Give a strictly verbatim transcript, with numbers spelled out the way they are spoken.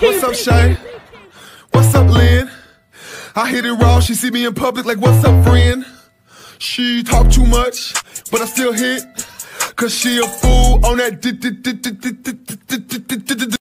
What's up, Shay? What's up, Lynn? I hit it raw, she see me in public like, what's up, friend? She talk too much, but I still hit, cause she a fool on that